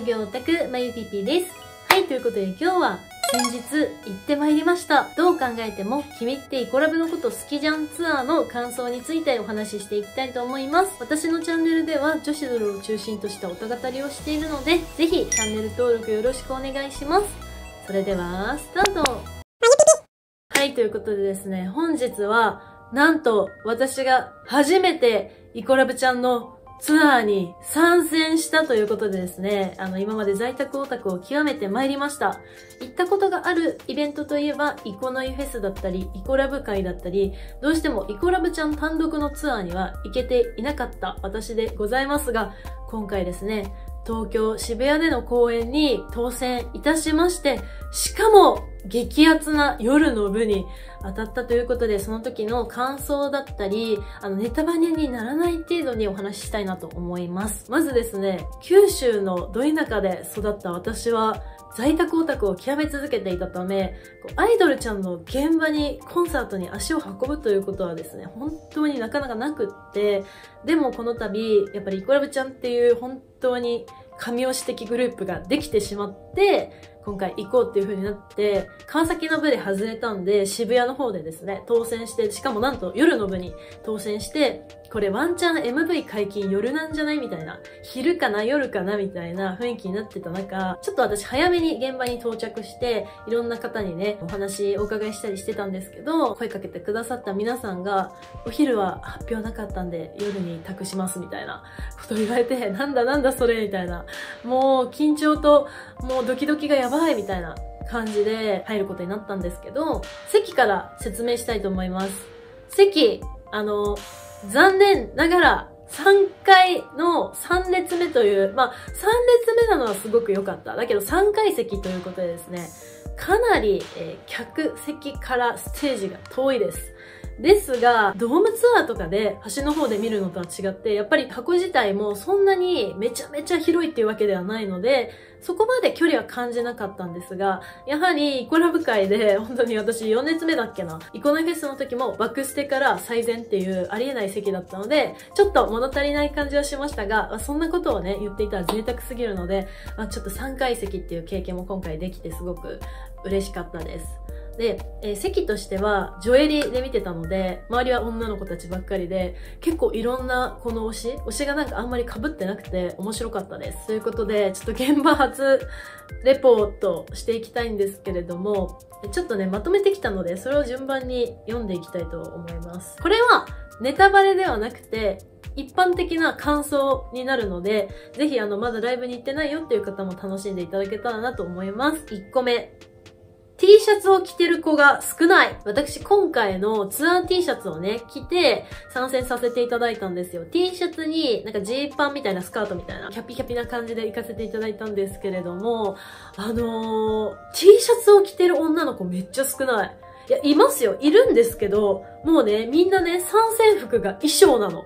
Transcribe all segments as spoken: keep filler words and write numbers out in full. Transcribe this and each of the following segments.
職業オタク、まゆぴぴです。はい、ということで今日は先日行ってまいりました。どう考えても君ってイコラブのこと好きじゃんツアーの感想についてお話ししていきたいと思います。私のチャンネルでは女子ドルを中心としたオタ語りをしているので、ぜひチャンネル登録よろしくお願いします。それでは、スタート。はい、ということでですね、本日はなんと、私が初めてイコラブちゃんのツアーに参戦したということでですね、あの、今まで在宅オタクを極めてまいりました。行ったことがあるイベントといえば、イコノイフェスだったり、イコラブ会だったり、どうしてもイコラブちゃん単独のツアーには行けていなかった私でございますが、今回ですね、東京渋谷での公演に当選いたしまして、しかも、激アツな夜の部に当たったということで、その時の感想だったり、あの、ネタバレにならない程度にお話ししたいなと思います。まずですね、九州のど田舎で育った私は、在宅オタクを極め続けていたため、アイドルちゃんの現場に、コンサートに足を運ぶということはですね、本当になかなかなくって、でもこの度、やっぱりイコラブちゃんっていう本当に神推し的グループができてしまって、今回行こうっていう風になって、川崎の部で外れたんで、渋谷の方でですね、当選して、しかもなんと夜の部に当選して、これワンチャン エムブイ 解禁夜なんじゃないみたいな、昼かな夜かなみたいな雰囲気になってた中、ちょっと私早めに現場に到着して、いろんな方にね、お話お伺いしたりしてたんですけど、声かけてくださった皆さんが、お昼は発表なかったんで夜に託しますみたいなこと言われて、なんだなんだそれみたいな、もう緊張と、もうドキドキがやばい。はい、みたいな感じで入ることになったんですけど、席から説明したいと思います。席、あの、残念ながらさんかいのさんれつめという、まあ、さんれつめなのはすごく良かった。だけどさんかいせきということでですね、かなり、えー、客席からステージが遠いです。ですが、ドームツアーとかで端の方で見るのとは違って、やっぱり箱自体もそんなにめちゃめちゃ広いっていうわけではないので、そこまで距離は感じなかったんですが、やはりイコラブ会で、本当に私よんれつめだっけな、イコノイフェスの時もバックステから最前っていうありえない席だったので、ちょっと物足りない感じはしましたが、そんなことをね、言っていたら贅沢すぎるので、ちょっとさんかいせきっていう経験も今回できてすごく嬉しかったです。で、えー、席としては、ジョエリで見てたので、周りは女の子たちばっかりで、結構いろんなこの推し、推しがなんかあんまり被ってなくて面白かったです。ということで、ちょっと現場初レポートしていきたいんですけれども、ちょっとね、まとめてきたので、それを順番に読んでいきたいと思います。これは、ネタバレではなくて、一般的な感想になるので、ぜひあの、まだライブに行ってないよっていう方も楽しんでいただけたらなと思います。いっこめ。T シャツを着てる子が少ない。私今回のツアー T シャツをね、着て参戦させていただいたんですよ。T シャツになんかジーパンみたいなスカートみたいな、キャピキャピな感じで行かせていただいたんですけれども、あのー、T シャツを着てる女の子めっちゃ少ない。いや、いますよ。いるんですけど、もうね、みんなね、参戦服が衣装なの。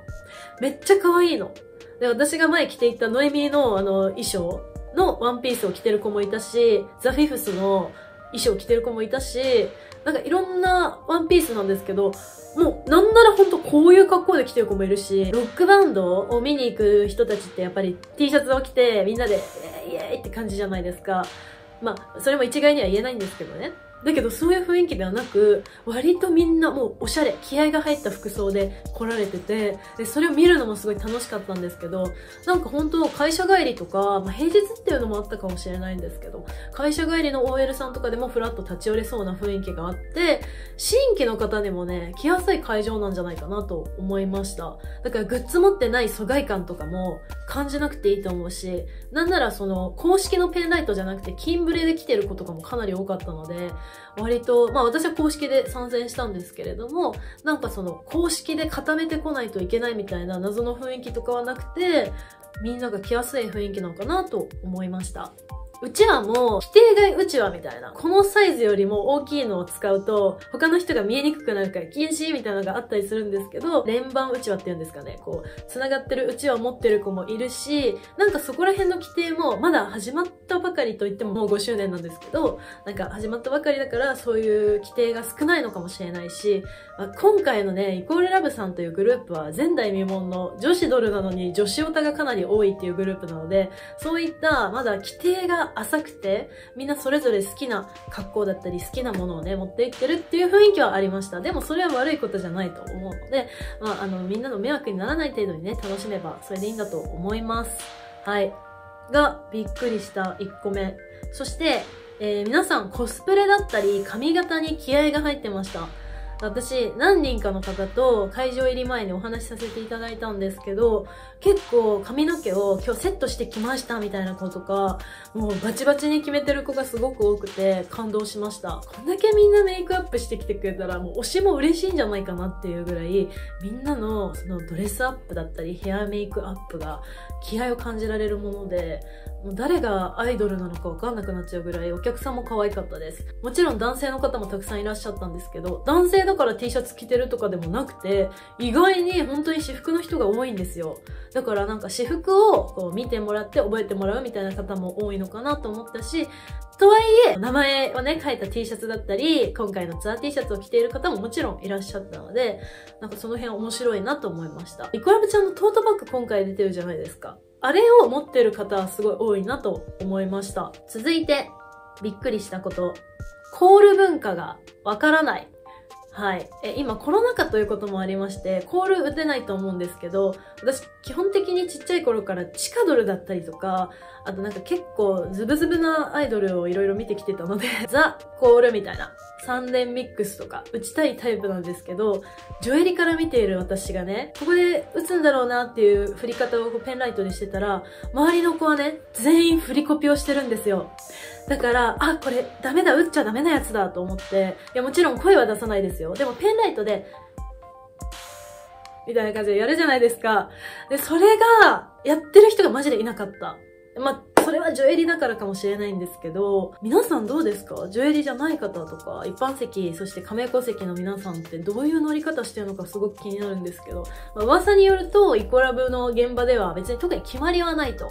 めっちゃ可愛いの。で、私が前着ていたノエミーのあの、衣装のワンピースを着てる子もいたし、ザ・フィフスの衣装着てる子もいたし、なんかいろんなワンピースなんですけど、もうなんならほんとこういう格好で着てる子もいるし、ロックバンドを見に行く人たちってやっぱり T シャツを着てみんなでイエーイって感じじゃないですか。まあ、それも一概には言えないんですけどね。だけどそういう雰囲気ではなく、割とみんなもうおしゃれ、気合が入った服装で来られてて、で、それを見るのもすごい楽しかったんですけど、なんか本当会社帰りとか、まあ、平日っていうのもあったかもしれないんですけど、会社帰りの オーエル さんとかでもふらっと立ち寄れそうな雰囲気があって、新規の方でもね、来やすい会場なんじゃないかなと思いました。だからグッズ持ってない疎外感とかも感じなくていいと思うし、なんならその公式のペンライトじゃなくて金ブレで来てる子とかもかなり多かったので、割と、まあ私は公式で参戦したんですけれども、なんかその公式で固めてこないといけないみたいな謎の雰囲気とかはなくて、みんなが来やすい雰囲気なのかなと思いました。うちわも規定外うちわみたいな、このサイズよりも大きいのを使うと他の人が見えにくくなるから禁止みたいなのがあったりするんですけど、連番うちわっていうんですかね、こう繋がってるうちわを持ってる子もいるし、なんかそこら辺の規定もまだ始まったばかりといってももうごしゅうねんなんですけど、なんか始まったばかりだからそういう規定が少ないのかもしれないし、まあ、今回のねイコールラブさんというグループは前代未聞の女子ドルなのに女子オタがかなり多いっていうグループなので、そういったまだ規定が浅くてみんなそれぞれ好きな格好だったり好きなものをね持っていってるっていう雰囲気はありました。でもそれは悪いことじゃないと思うので、まあ、あのみんなの迷惑にならない程度にね楽しめばそれでいいんだと思います。はいがびっくりしたいっこめ。そして、えー、皆さんコスプレだったり髪型に気合が入ってました。私何人かの方と会場入り前にお話しさせていただいたんですけど、結構髪の毛を今日セットしてきましたみたいな子とか、もうバチバチに決めてる子がすごく多くて感動しました。こんだけみんなメイクアップしてきてくれたらもう推しも嬉しいんじゃないかなっていうぐらい、みんなのそのドレスアップだったりヘアメイクアップが気合を感じられるもので、もう誰がアイドルなのか分かんなくなっちゃうぐらいお客さんも可愛かったです。もちろん男性の方もたくさんいらっしゃったんですけど、男性だから T シャツ着てるとかでもなくて、意外に本当に私服の人が多いんですよ。だからなんか私服をこう見てもらって覚えてもらうみたいな方も多いのかなと思ったし、とはいえ名前をね書いた T シャツだったり今回のツアー T シャツを着ている方ももちろんいらっしゃったので、なんかその辺面白いなと思いました。イコラブちゃんのトートバッグ今回出てるじゃないですか。あれを持ってる方はすごい多いなと思いました。続いてびっくりしたこと、コール文化がわからない。はい。え、今コロナ禍ということもありまして、コール打てないと思うんですけど、私基本的にちっちゃい頃から地下ドルだったりとか、あとなんか結構ズブズブなアイドルをいろいろ見てきてたので、ザ・コールみたいな三連ミックスとか打ちたいタイプなんですけど、ジョエリから見ている私がね、ここで打つんだろうなっていう振り方をペンライトでしてたら、周りの子はね、全員振りコピをしてるんですよ。だから、あ、これダメだ、打っちゃダメなやつだと思って、いやもちろん声は出さないですよ。でもペンライトで、みたいな感じでやるじゃないですか。で、それが、やってる人がマジでいなかった。まあ、それはジョエリだからかもしれないんですけど、皆さんどうですか？ジョエリじゃない方とか、一般席、そして加盟戸籍の皆さんってどういう乗り方してるのかすごく気になるんですけど、まあ、噂によると、イコラブの現場では別に特に決まりはないと。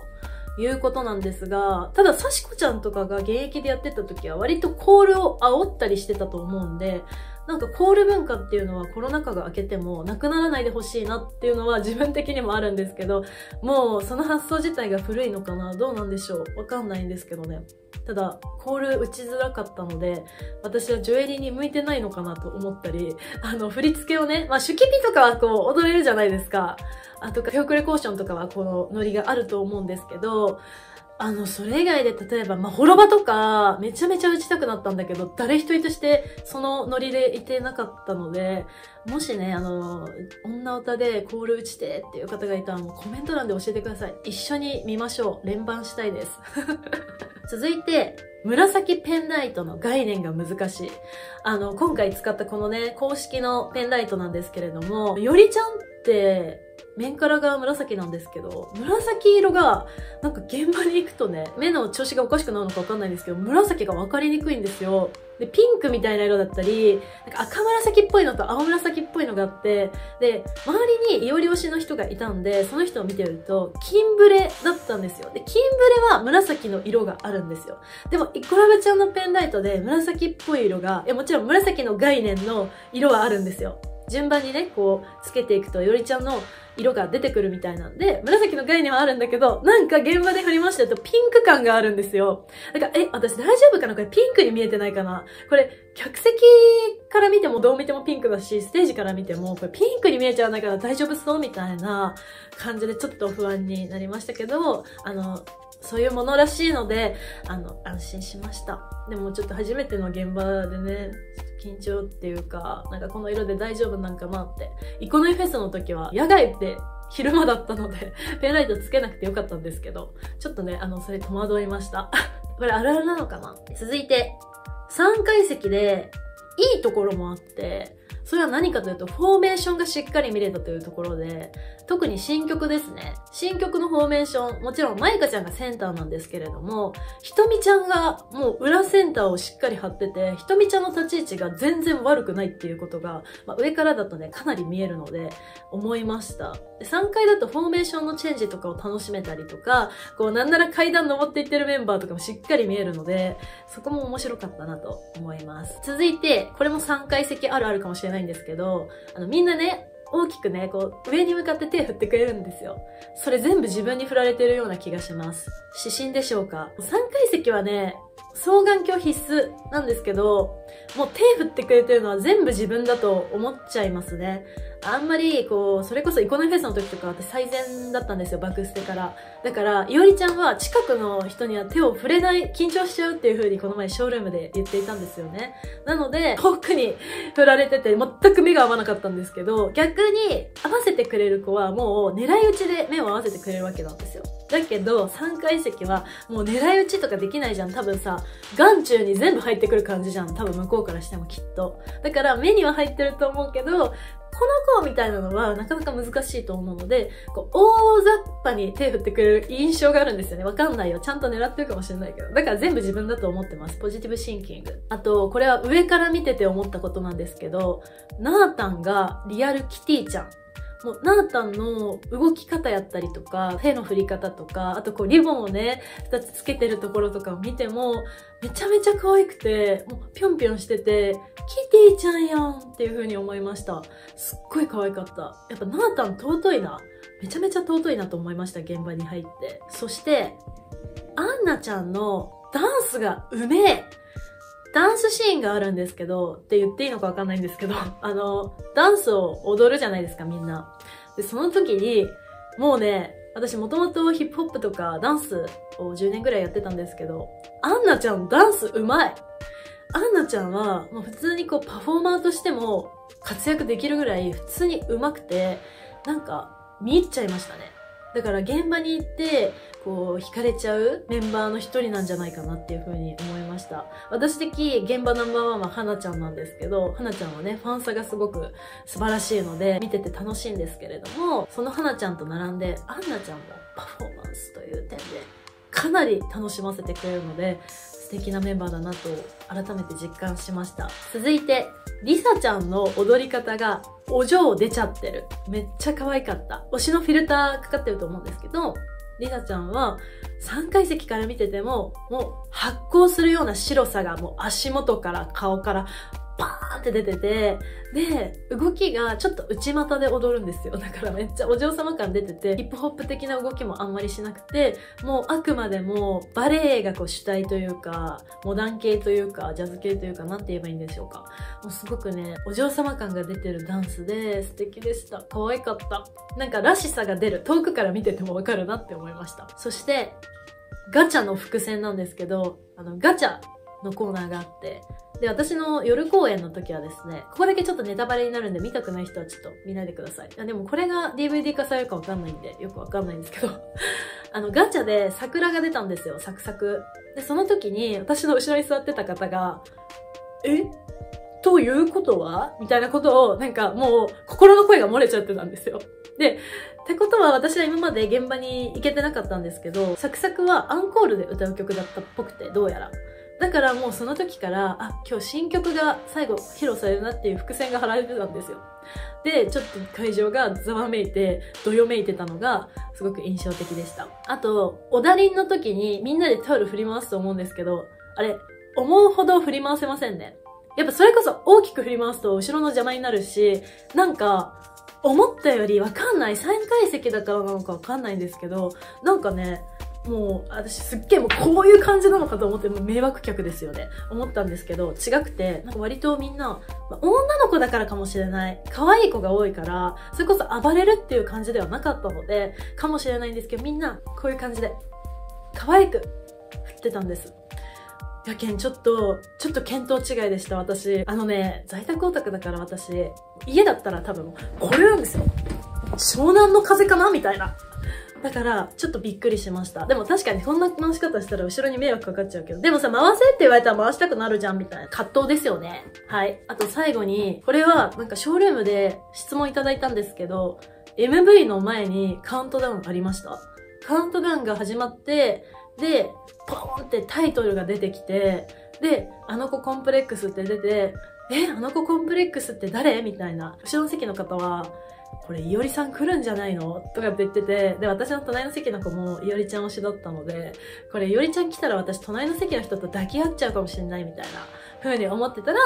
いうことなんですが、ただ、さしこちゃんとかが現役でやってた時は割とコールを煽ったりしてたと思うんで、なんかコール文化っていうのはコロナ禍が明けてもなくならないでほしいなっていうのは自分的にもあるんですけど、もうその発想自体が古いのかな、どうなんでしょう、わかんないんですけどね。ただ、コール打ちづらかったので、私はジョエリーに向いてないのかなと思ったり、あの、振り付けをね、まあ、シュキピとかはこう、踊れるじゃないですか。あと、ピョークレコーションとかはこのノリがあると思うんですけど、あの、それ以外で例えば、まあ、滅場とか、めちゃめちゃ打ちたくなったんだけど、誰一人としてそのノリでいてなかったので、もしね、あの、女歌でコール打ちてっていう方がいたら、もうコメント欄で教えてください。一緒に見ましょう。連番したいです。続いて、紫ペンライトの概念が難しい。あの、今回使ったこのね、公式のペンライトなんですけれども、よりちゃんって、面からが紫なんですけど、紫色がなんか現場に行くとね、目の調子がおかしくなるのかわかんないんですけど、紫が分かりにくいんですよ。で、ピンクみたいな色だったり、なんか赤紫っぽいのと青紫っぽいのがあって、で、周りにいおり推しの人がいたんで、その人を見てると、金ブレだったんですよ。で、金ブレは紫の色があるんですよ。でも、イコラブちゃんのペンライトで紫っぽい色が、いやもちろん紫の概念の色はあるんですよ。順番にね、こう、つけていくと、いおりちゃんの色が出てくるみたいなんで、紫の概念はあるんだけど、なんか現場で振りましたとピンク感があるんですよ。だから、え、私大丈夫かな？これピンクに見えてないかな？これ、客席から見てもどう見てもピンクだし、ステージから見ても、これピンクに見えちゃわないから大丈夫そうみたいな感じでちょっと不安になりましたけど、あの、そういうものらしいので、あの、安心しました。でもちょっと初めての現場でね、緊張っていうか、なんかこの色で大丈夫なんかなって。イコノイフェスの時は野外って昼間だったので、ペンライトつけなくてよかったんですけど、ちょっとね、あの、それ戸惑いました。これあるあるなのかな？続いて、さんかいせきでいいところもあって、それは何かというと、フォーメーションがしっかり見れたというところで、特に新曲ですね。新曲のフォーメーション、もちろんマイカちゃんがセンターなんですけれども、ひとみちゃんがもう裏センターをしっかり張ってて、ひとみちゃんの立ち位置が全然悪くないっていうことが、まあ、上からだとね、かなり見えるので、思いました。さんがいだとフォーメーションのチェンジとかを楽しめたりとか、こうなんなら階段登っていってるメンバーとかもしっかり見えるので、そこも面白かったなと思います。続いて、これもさんがい席あるあるかもしれないんですけど、あのみんなね、大きくね、こう、上に向かって手振ってくれるんですよ。それ全部自分に振られてるような気がします。指針でしょうか。さんがい席はね、双眼鏡必須なんですけど、もう手振ってくれてるのは全部自分だと思っちゃいますね。あんまり、こう、それこそイコノフェスの時とか私最前だったんですよ、バクステから。だから、いおりちゃんは近くの人には手を触れない、緊張しちゃうっていう風にこの前ショールームで言っていたんですよね。なので、遠くに振られてて全く目が合わなかったんですけど、逆に合わせてくれる子はもう狙い撃ちで目を合わせてくれるわけなんですよ。だけど、さんがい席はもう狙い撃ちとかできないじゃん、多分さ。眼中に全部入ってくる感じじゃん、多分向こうからしてもきっと。だから目には入ってると思うけど、この子みたいなのはなかなか難しいと思うので、こう、大雑把に手振ってくれる印象があるんですよね。わかんないよ。ちゃんと狙ってるかもしれないけど。だから全部自分だと思ってます。ポジティブシンキング。あと、これは上から見てて思ったことなんですけど、なーたんがリアルキティちゃん。もう、なーたんの動き方やったりとか、手の振り方とか、あとこう、リボンをね、二つつけてるところとかを見ても、めちゃめちゃ可愛くて、もう、ぴょんぴょんしてて、キティちゃんやんっていう風に思いました。すっごい可愛かった。やっぱ、なーたん尊いな。めちゃめちゃ尊いなと思いました、現場に入って。そして、アンナちゃんのダンスがうめえ。ダンスシーンがあるんですけど、って言っていいのかわかんないんですけど、あの、ダンスを踊るじゃないですか、みんな。で、その時に、もうね、私もともとヒップホップとかダンスをじゅうねんぐらいやってたんですけど、アンナちゃんダンスうまい。アンナちゃんは、もう普通にこうパフォーマーとしても活躍できるぐらい普通にうまくて、なんか見入っちゃいましたね。だから現場に行って、こう、惹かれちゃうメンバーの一人なんじゃないかなっていう風に思いました。私的現場ナンバーワンは花ちゃんなんですけど、花ちゃんはね、ファン差がすごく素晴らしいので、見てて楽しいんですけれども、その花ちゃんと並んで、アンナちゃんもパフォーマンスという点で、かなり楽しませてくれるので、素敵なメンバーだなと改めて実感しました。続いて、リサちゃんの踊り方がお嬢出ちゃってる。めっちゃ可愛かった。推しのフィルターかかってると思うんですけど、リサちゃんはさんがい席から見てても、もう発光するような白さがもう足元から顔からバーンって出てて、で、動きがちょっと内股で踊るんですよ。だからめっちゃお嬢様感出てて、ヒップホップ的な動きもあんまりしなくて、もうあくまでもバレエがこう主体というか、モダン系というか、ジャズ系というか、なんて言えばいいんでしょうか。もうすごくね、お嬢様感が出てるダンスで素敵でした。可愛かった。なんからしさが出る。遠くから見ててもわかるなって思いました。そして、ガチャの伏線なんですけど、あの、ガチャのコーナーがあって、で、私の夜公演の時はですね、ここだけちょっとネタバレになるんで見たくない人はちょっと見ないでください。あ、でもこれが ディーブイディー 化されるかわかんないんで、よくわかんないんですけど。あの、ガチャで桜が出たんですよ、サクサク。で、その時に私の後ろに座ってた方が、えということはみたいなことを、なんかもう心の声が漏れちゃってたんですよ。で、ってことは私は今まで現場に行けてなかったんですけど、サクサクはアンコールで歌う曲だったっぽくて、どうやら。だからもうその時から、あ、今日新曲が最後披露されるなっていう伏線が張られてたんですよ。で、ちょっと会場がざわめいて、どよめいてたのがすごく印象的でした。あと、おだりんの時にみんなでタオル振り回すと思うんですけど、あれ、思うほど振り回せませんね。やっぱそれこそ大きく振り回すと後ろの邪魔になるし、なんか、思ったよりわかんない、さんがい席だからなのかわかんないんですけど、なんかね、もう、私すっげえもうこういう感じなのかと思って、もう迷惑客ですよね。思ったんですけど、違くて、なんか割とみんな、女の子だからかもしれない。可愛い子が多いから、それこそ暴れるっていう感じではなかったので、かもしれないんですけど、みんな、こういう感じで、可愛く、振ってたんです。やけん、ちょっと、ちょっと見当違いでした、私。あのね、在宅オタクだから私、家だったら多分、これなんですよ。湘南の風かなみたいな。だから、ちょっとびっくりしました。でも確かにそんな回し方したら後ろに迷惑かかっちゃうけど。でもさ、回せって言われたら回したくなるじゃんみたいな葛藤ですよね。はい。あと最後に、これはなんかショールームで質問いただいたんですけど、エムブイ の前にカウントダウンありました。カウントダウンが始まって、で、ポーンってタイトルが出てきて、で、あの子コンプレックスって出て、え、あの子コンプレックスって誰みたいな。後ろの席の方は、これ、いおりさん来るんじゃないのとかって言ってて、で、私の隣の席の子もいおりちゃん推しだったので、これ、いおりちゃん来たら私、隣の席の人と抱き合っちゃうかもしれないみたいな風に思ってたら、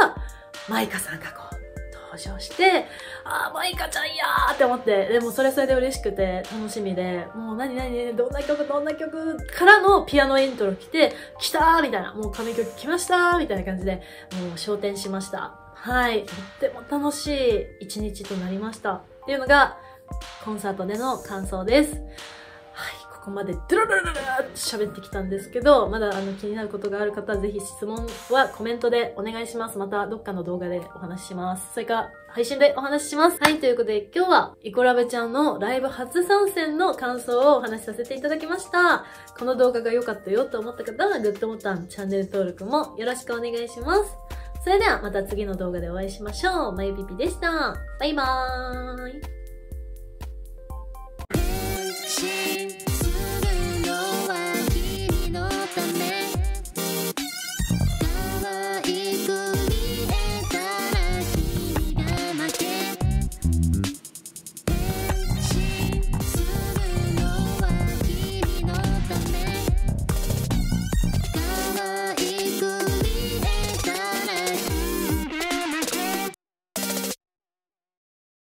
マイカさんがこう、登場して、あー、マイカちゃんやーって思って、でもそれそれで嬉しくて楽しみで、もう何何、どんな曲どんな曲からのピアノイントロ来て、来たーみたいな、もう神曲来ましたーみたいな感じで、もう昇天しました。はい。とっても楽しい一日となりました。っていうのが、コンサートでの感想です。はい、ここまで、ドゥルルルルルって喋ってきたんですけど、まだあの気になることがある方は、ぜひ質問はコメントでお願いします。また、どっかの動画でお話しします。それから、配信でお話しします。はい、ということで、今日は、イコラブちゃんのライブ初参戦の感想をお話しさせていただきました。この動画が良かったよと思った方は、グッドボタン、チャンネル登録もよろしくお願いします。それではまた次の動画でお会いしましょう。まゆぴぴでした。バイバーイ。